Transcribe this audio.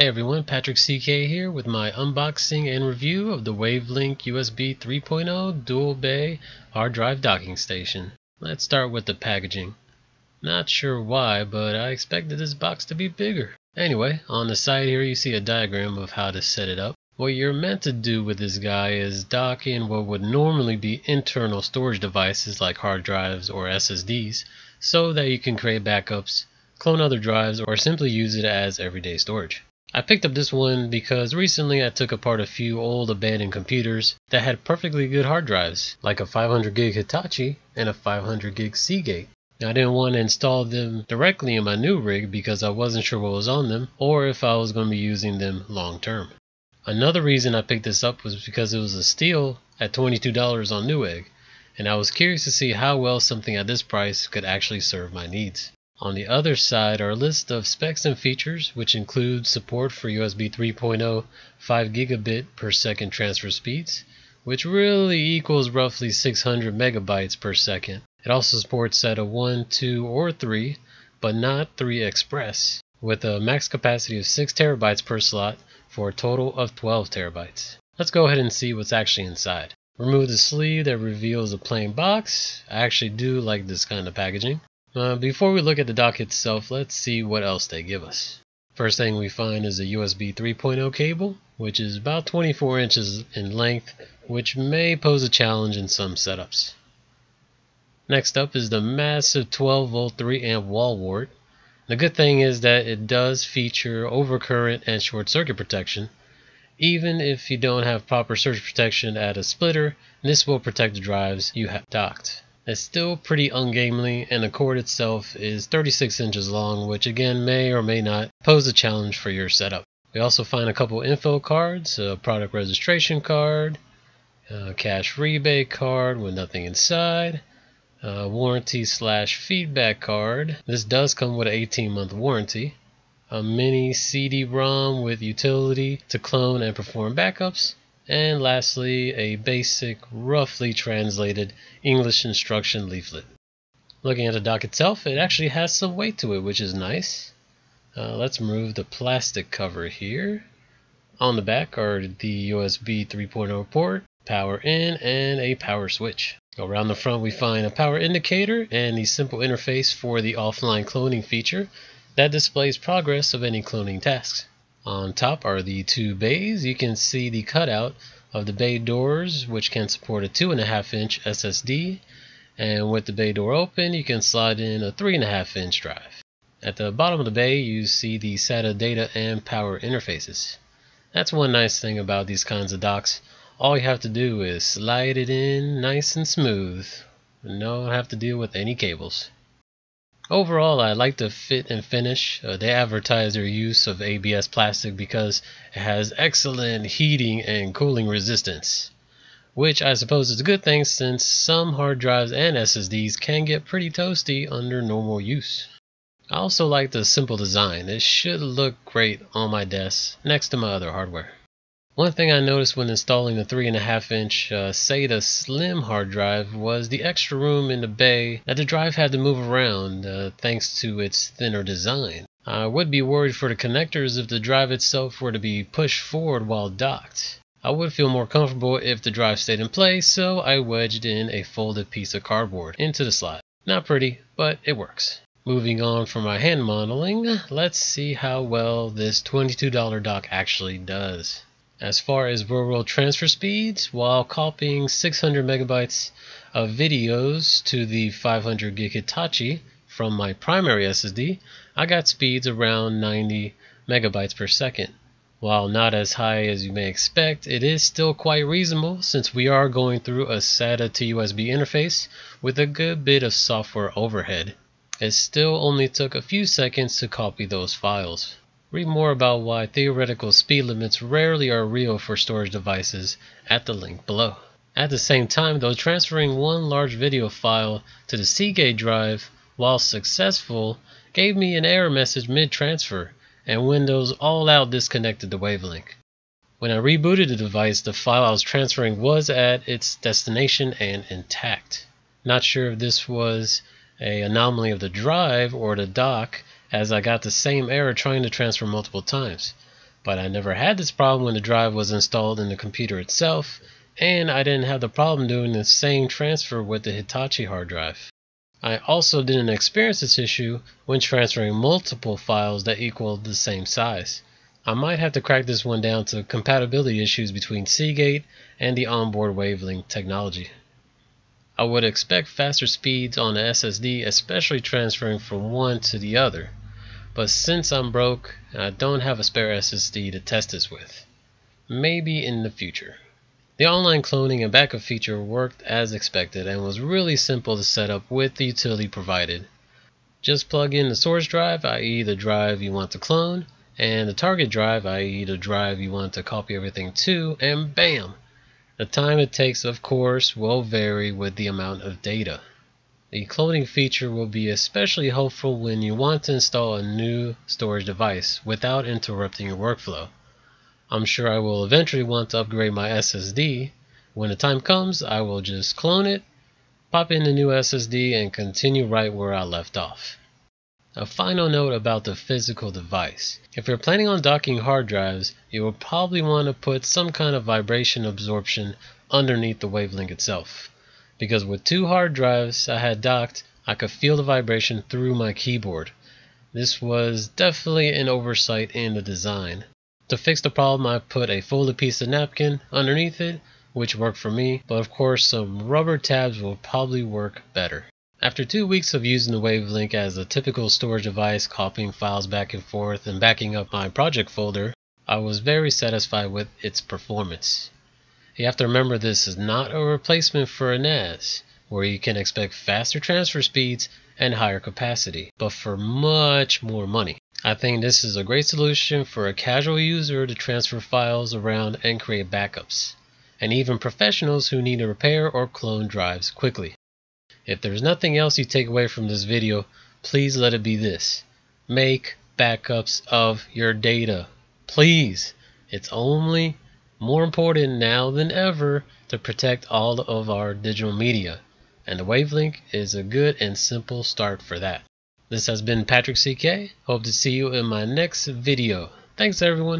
Hey everyone, Patrick CK here with my unboxing and review of the Wavlink USB 3.0 dual bay hard drive docking station. Let's start with the packaging. Not sure why, but I expected this box to be bigger. Anyway, on the side here you see a diagram of how to set it up. What you're meant to do with this guy is dock in what would normally be internal storage devices like hard drives or SSDs so that you can create backups, clone other drives, or simply use it as everyday storage. I picked up this one because recently I took apart a few old abandoned computers that had perfectly good hard drives, like a 500 gig Hitachi and a 500 gig Seagate. Now, I didn't want to install them directly in my new rig because I wasn't sure what was on them or if I was going to be using them long term. Another reason I picked this up was because it was a steal at $22 on Newegg, and I was curious to see how well something at this price could actually serve my needs. On the other side are a list of specs and features, which include support for USB 3.0 5 gigabit per second transfer speeds, which really equals roughly 600 megabytes per second. It also supports SATA 1, 2, or 3, but not 3 Express, with a max capacity of 6 terabytes per slot for a total of 12 terabytes. Let's go ahead and see what's actually inside. Remove the sleeve that reveals a plain box. I actually do like this kind of packaging. Before we look at the dock itself, let's see what else they give us. First thing we find is a USB 3.0 cable, which is about 24 inches in length, which may pose a challenge in some setups. Next up is the massive 12 volt 3 amp wall wart. The good thing is that it does feature overcurrent and short circuit protection. Even if you don't have proper surge protection at a splitter, this will protect the drives you have docked. It's still pretty ungainly, and the cord itself is 36 inches long, which again may or may not pose a challenge for your setup. We also find a couple info cards, a product registration card, a cash rebate card with nothing inside, a warranty/feedback card. This does come with an 18-month warranty, a mini CD-ROM with utility to clone and perform backups, and lastly, a basic, roughly translated English instruction leaflet. Looking at the dock itself, it actually has some weight to it, which is nice. Let's remove the plastic cover here. On the back are the USB 3.0 port, power in, and a power switch. Around the front we find a power indicator and the simple interface for the offline cloning feature that displays progress of any cloning tasks. On top are the two bays. You can see the cutout of the bay doors, which can support a 2.5-inch SSD, and with the bay door open you can slide in a 3.5-inch drive. At the bottom of the bay you see the SATA data and power interfaces. That's one nice thing about these kinds of docks. All you have to do is slide it in nice and smooth. You don't have to deal with any cables. Overall, I like the fit and finish. They advertise their use of ABS plastic because it has excellent heating and cooling resistance, which I suppose is a good thing since some hard drives and SSDs can get pretty toasty under normal use. I also like the simple design. It should look great on my desk next to my other hardware. One thing I noticed when installing the 3.5-inch SATA slim hard drive was the extra room in the bay that the drive had to move around thanks to its thinner design. I would be worried for the connectors if the drive itself were to be pushed forward while docked. I would feel more comfortable if the drive stayed in place, so I wedged in a folded piece of cardboard into the slot. Not pretty, but it works. Moving on from my hand modeling, let's see how well this $22 dock actually does. As far as real-world transfer speeds, while copying 600 megabytes of videos to the 500 gig Hitachi from my primary SSD, I got speeds around 90 megabytes per second. While not as high as you may expect, it is still quite reasonable since we are going through a SATA to USB interface with a good bit of software overhead. It still only took a few seconds to copy those files. Read more about why theoretical speed limits rarely are real for storage devices at the link below. At the same time though, transferring one large video file to the Seagate drive while successful gave me an error message mid-transfer, and Windows all-out disconnected the Wavlink. When I rebooted the device, the file I was transferring was at its destination and intact. Not sure if this was an anomaly of the drive or the dock, as I got the same error trying to transfer multiple times. but I never had this problem when the drive was installed in the computer itself, and I didn't have the problem doing the same transfer with the Hitachi hard drive. I also didn't experience this issue when transferring multiple files that equaled the same size. I might have to crack this one down to compatibility issues between Seagate and the onboard Wavlink technology. I would expect faster speeds on the SSD, especially transferring from one to the other. But since I'm broke, I don't have a spare SSD to test this with. Maybe in the future. The online cloning and backup feature worked as expected and was really simple to set up with the utility provided. Just plug in the source drive, i.e. the drive you want to clone, and the target drive, i.e. the drive you want to copy everything to, and bam! The time it takes, of course, will vary with the amount of data. The cloning feature will be especially helpful when you want to install a new storage device without interrupting your workflow. I'm sure I will eventually want to upgrade my SSD. When the time comes, I will just clone it, pop in the new SSD, and continue right where I left off. A final note about the physical device. If you're planning on docking hard drives, you will probably want to put some kind of vibration absorption underneath the Wavelink itself. Because with two hard drives I had docked, I could feel the vibration through my keyboard. This was definitely an oversight in the design. To fix the problem, I put a folded piece of napkin underneath it, which worked for me, but of course some rubber tabs will probably work better. After 2 weeks of using the Wavelink as a typical storage device, copying files back and forth and backing up my project folder, I was very satisfied with its performance. You have to remember this is not a replacement for a NAS, where you can expect faster transfer speeds and higher capacity, but for much more money. I think this is a great solution for a casual user to transfer files around and create backups, and even professionals who need to repair or clone drives quickly. If there's nothing else you take away from this video, please let it be this: make backups of your data, please. It's only more important now than ever to protect all of our digital media, and the Wavelink is a good and simple start for that. This has been Patrick CK. Hope to see you in my next video. Thanks everyone.